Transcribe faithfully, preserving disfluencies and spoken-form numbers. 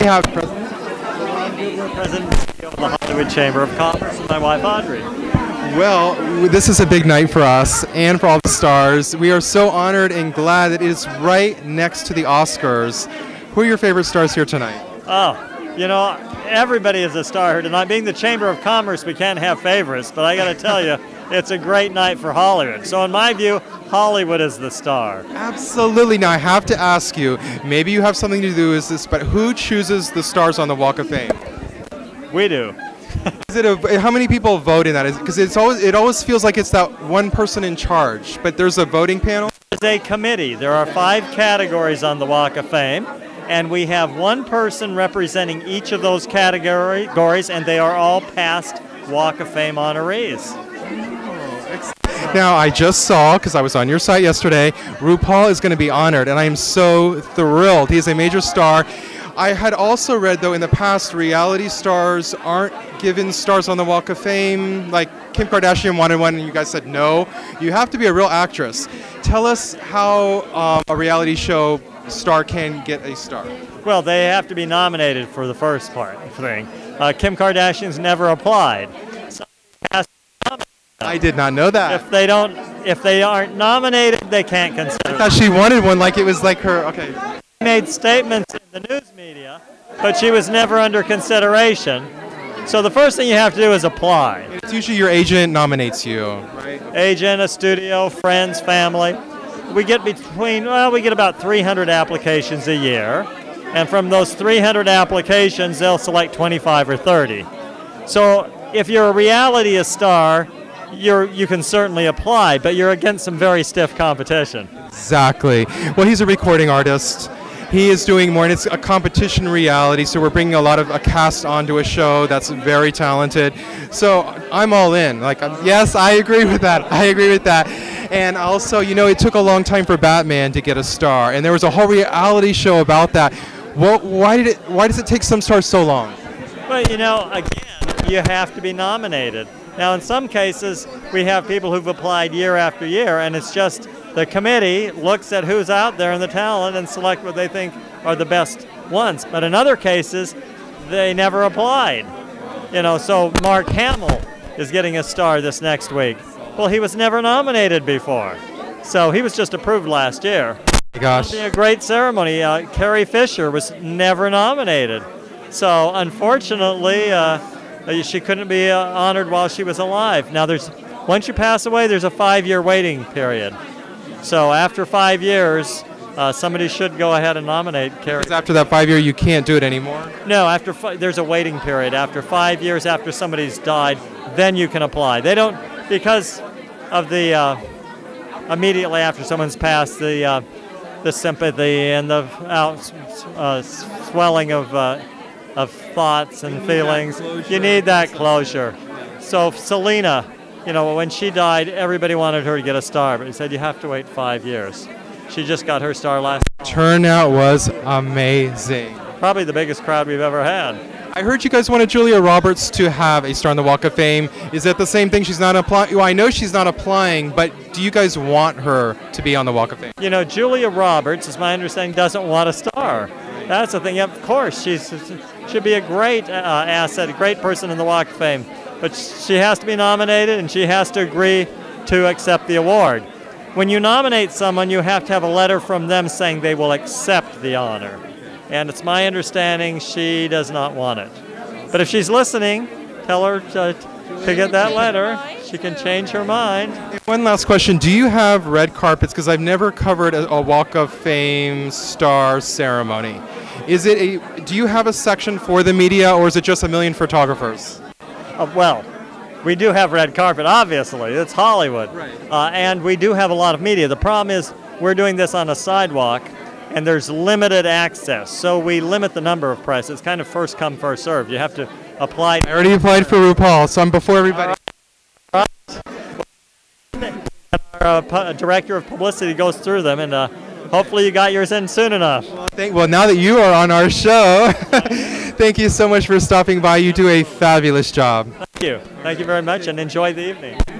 we have presents. We're presents of the Hollywood Chamber of Commerce and my wife Audrey. Well, this is a big night for us and for all the stars. We are so honored and glad that it is right next to the Oscars. Who are your favorite stars here tonight? Oh, you know, everybody is a star here tonight. Being the Chamber of Commerce, we can't have favorites, but I got to tell you, it's a great night for Hollywood. So in my view, Hollywood is the star. Absolutely. Now I have to ask you, maybe you have something to do with this, but who chooses the stars on the Walk of Fame? We do. Is it a, how many people vote in that? Because it's always, it always feels like it's that one person in charge, but there's a voting panel? There's a committee. There are five categories on the Walk of Fame, and we have one person representing each of those categories, and they are all past Walk of Fame honorees. Now, I just saw, because I was on your site yesterday, RuPaul is going to be honored, and I am so thrilled. He is a major star. I had also read, though, in the past, reality stars aren't given stars on the Walk of Fame. Like, Kim Kardashian wanted one, and you guys said no. You have to be a real actress. Tell us how um, a reality show star can get a star. Well, they have to be nominated for the first part thing. Uh, Kim Kardashian's never applied. I did not know that. If they don't, if they aren't nominated, they can't consider. I thought she wanted one, like it was like her. Okay. She made statements in the news media, but she was never under consideration. So the first thing you have to do is apply. It's usually your agent nominates you, right? Agent, a studio, friends, family. We get between, well, we get about three hundred applications a year, and from those three hundred applications, they'll select twenty-five or thirty. So if you're a reality star, You're, you can certainly apply, but you're against some very stiff competition. Exactly. Well, he's a recording artist. He is doing more, and it's a competition reality, so we're bringing a lot of a cast onto a show that's very talented. So I'm all in. Like, I'm, yes, I agree with that. I agree with that. And also, you know, it took a long time for Batman to get a star, and there was a whole reality show about that. What, why did it? Why does it take some stars so long? Well, you know, again, you have to be nominated. Now, in some cases, we have people who've applied year after year, and it's just the committee looks at who's out there and the talent and select what they think are the best ones. But in other cases, they never applied. You know, so Mark Hamill is getting a star this next week. Well, he was never nominated before, so he was just approved last year. Gosh. It'll be a great ceremony. Uh, Carrie Fisher was never nominated. So, unfortunately, uh, she couldn't be uh, honored while she was alive. Now, there's, once you pass away, there's a five-year waiting period. So after five years, uh, somebody should go ahead and nominate Carrie. Because after that five-year, you can't do it anymore? No, after fi there's a waiting period. After five years, after somebody's died, then you can apply. They don't, because of the, uh, immediately after someone's passed, the, uh, the sympathy and the uh, uh, swelling of uh, of thoughts and feelings. You need that closure. So Selena, you know, when she died, everybody wanted her to get a star, but he said you have to wait five years. She just got her star last year. Turnout was amazing. Probably the biggest crowd we've ever had. I heard you guys wanted Julia Roberts to have a star on the Walk of Fame. Is that the same thing? She's not applying? Well, I know she's not applying, but do you guys want her to be on the Walk of Fame? You know, Julia Roberts, as my understanding, doesn't want a star. That's the thing. Of course, she should be a great uh, asset, a great person in the Walk of Fame. But she has to be nominated, and she has to agree to accept the award. When you nominate someone, you have to have a letter from them saying they will accept the honor. And it's my understanding she does not want it. But if she's listening, tell her to, to get that letter. She can change her mind. One last question. Do you have red carpets? Because I've never covered a, a Walk of Fame star ceremony. Is it a, do you have a section for the media, or is it just a million photographers? Uh, well, we do have red carpet, obviously. It's Hollywood. Right. Uh, and we do have a lot of media. The problem is we're doing this on a sidewalk, and there's limited access. So we limit the number of press. It's kind of first come, first served. You have to apply. I already applied for RuPaul, so I'm before everybody. All right. Well, our uh, director of publicity goes through them, and uh, hopefully you got yours in soon enough. Well, thank, well now that you are on our show, thank you so much for stopping by. You do a fabulous job. Thank you. Thank you very much, and enjoy the evening.